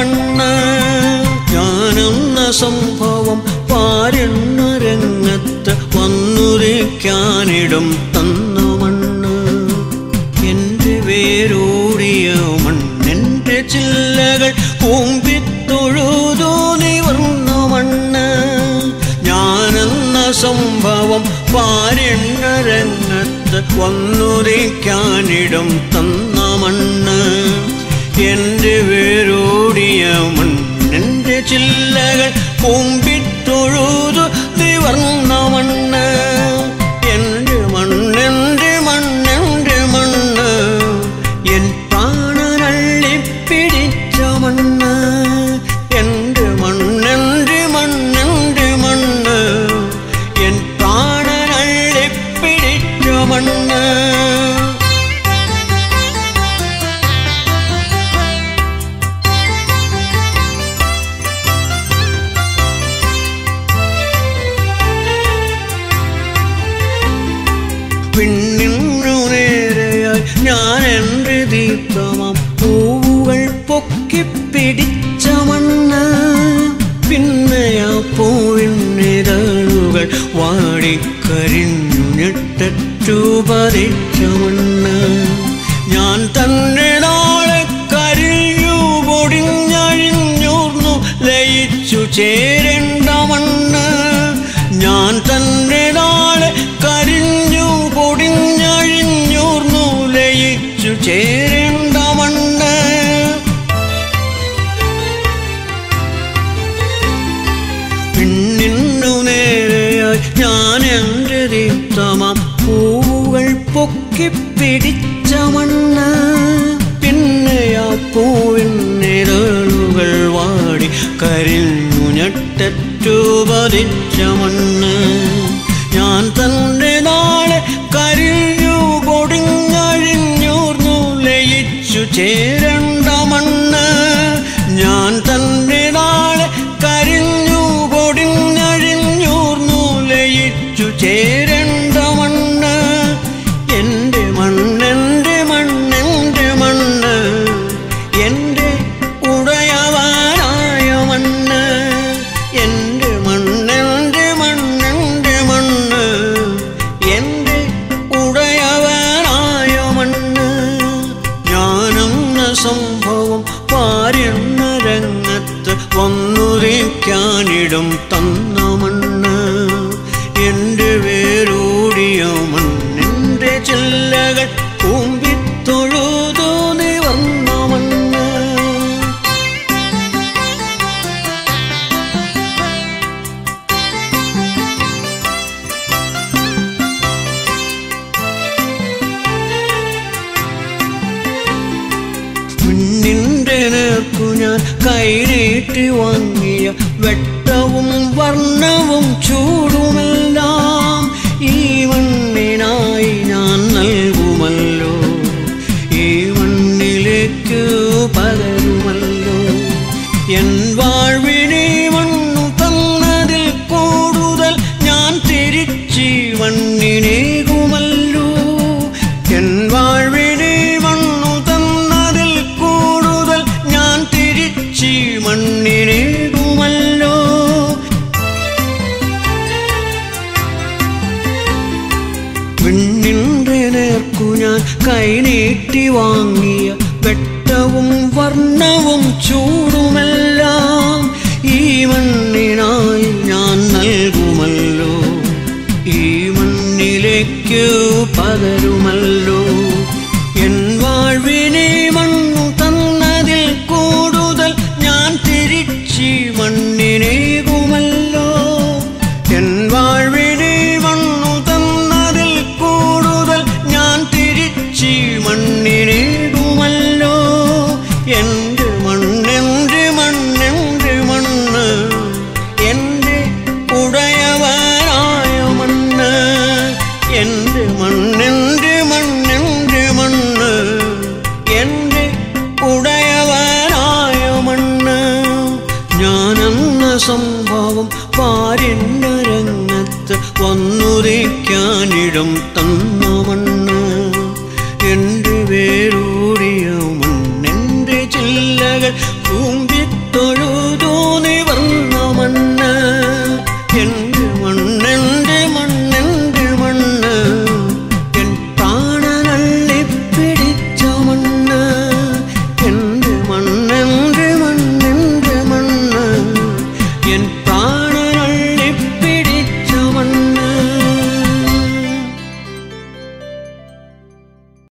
മണ്ണ് ഞാനെന്ന സംഭവം പാരെണ്ണ രംഗത്ത് വന്നുരയ്ക്കാനിടം തന്ന മണ്ണ് എൻ്റെ വേരോടിയ മണ്ണെൻ്റെ ചില്ലകൾ കൂമ്പിത്തൊഴുതു നിവർന്ന മണ്ണ് ഞാനെന്ന സംഭവം പാരെണ്ണ രംഗത്ത് വന്നുരയ്ക്കാനിടം തന്ന മണ്ണ് എൻ്റെ വേരോടിയ മണ്ണിൻ്റെ ചില്ലകൾ കൂമ്പിത്തൊഴുതു നിവർന്ന മണ്ണ് എൻ്റെ മണ്ണെൻ്റെ മണ്ണെൻ്റെ മണ്ണ് എൻ പ്രാണനള്ളിപ്പിടിച്ച മണ്ണ് എൻ്റെ മണ്ണെൻ്റെ മണ്ണെൻ്റെ മണ്ണ് എൻ പ്രാണനള്ളിപ്പിടിച്ച മണ്ണ് പിന്നിന്നു നേരെയായി ഞാൻ എൻ്റെ ദീപ്തമാം പൂവുകൾ പൊക്കിപ്പിടിച്ച മണ്ണ് പിന്നെയാ പൂവിന്നിതളുകൾ വാടിക്കരിഞ്ഞു ഞെട്ടു പതിച്ച മണ്ണ് ഞാൻ തന്നെ നാളെ കരിഞ്ഞു പൊടിഞ്ഞഴിഞ്ഞൂർന്നു ലയിച്ചു ചേരേണ്ട മണ്ണ് ഞാൻ തന്നെ നാളെ കരിഞ്ഞു പൊടിഞ്ഞഴിഞ്ഞൂർന്നു ലയിച്ചു ചേരേണ്ട മണ്ണ് പിന്നിന്നു നേരെയായി ഞാൻ എൻ്റെ ദീപ്തമാം പൂവുകൾ പൊക്കിപ്പിടിച്ച മണ്ണ് പിന്നെയാ പൂവിൻ നിഴലുകൾ വാടി കരിഞ്ഞു ഞെട്ടു പതിച്ച മണ്ണ് ഞാൻ തന്നെ നാളെ കരിഞ്ഞു പൊടിഞ്ഞഴിഞ്ഞൂർന്നു ലയിച്ചു ചേരണ്ട മണ്ണ് ഞാൻ തന്നെ നാളെ കരിഞ്ഞു പൊടിഞ്ഞഴിഞ്ഞൂർന്നു ലയിച്ചു ചേരണ്ട മണ്ണ് എൻ്റെ മണ്ണെൻ്റെ മണ്ണെൻ്റെ മണ്ണ് എൻ്റെ ഉടയവാനായ മണ്ണ് എൻ്റെ മണ്ണെൻ്റെ മണ്ണെൻ്റെ മണ്ണ് എൻ്റെ ഉടയവാനായ മണ്ണ് ഞാനെന്ന സംഭവം പാരെണ്ണ രംഗത്ത് വന്നുരയ്ക്കാനിടം തന്ന മണ്ണ് എൻ്റെ വേരോടിയ മണ്ണിൻ്റെ ചില്ലകൾ കൂമ്പിത്തൊഴുതു നിവർന്ന മണ്ണ് നിന്റെ നേർക്കു ഞാൻ കൈനീട്ടി വാങ്ങിയ വെട്ടവും വർണ്ണവും ചൂടുമെല്ലാം ഈ മണ്ണിനായി ഞാൻ നൽകുമല്ലോ ഈ മണ്ണിലേക്ക് പകരുമല്ലോ എൻ വാഴ്വിനെ മണ്ണു തന്നതിൽ കൂടുതൽ ഞാൻ തിരിച്ചീ മണ്ണിനേകുമല്ലോ എൻ വാഴ്വിനെ മണ്ണു തന്നതിൽ കൂടുതൽ ഞാൻ തിരിച്ചീ മണ്ണിനേകുമല്ലോ പെണ്ണിൻ്റെ നേർക്കു ഞാൻ കൈനീട്ടി വാങ്ങിയ വെട്ടവും വർണ്ണവും ചൂടുമെല്ലാം ഈ മണ്ണിനായി ഞാൻ നൽകുമല്ലോ ഈ മണ്ണിലേക്ക് പകരുമല്ലോ എൻ വാഴ്വിനെ മണ്ണു തന്നതിൽ കൂടുതൽ ഞാൻ തിരിച്ചീ മണ്ണിനേകുമല്ലോ എൻ വാഴ്വിനെ മണ്ണു തന്നതിൽ കൂടുതൽ ഞാൻ തിരിച്ചീ മണ്ണിനേകുമല്ലോ എൻ്റെ മണ്ണെൻ്റെ മണ്ണെൻ്റെ മണ്ണ് എൻ്റെ ഉടയവാനായ മണ്ണ് എൻ്റെ മണ്ണെൻ്റെ മണ്ണെൻ്റെ മണ്ണ് എൻ്റെ ഉടയവാനായ മണ്ണ് ഞാനെന്ന സംഭവം പാരെണ്ണ രംഗത്ത് വന്നുരയ്ക്കാനിടം തന്ന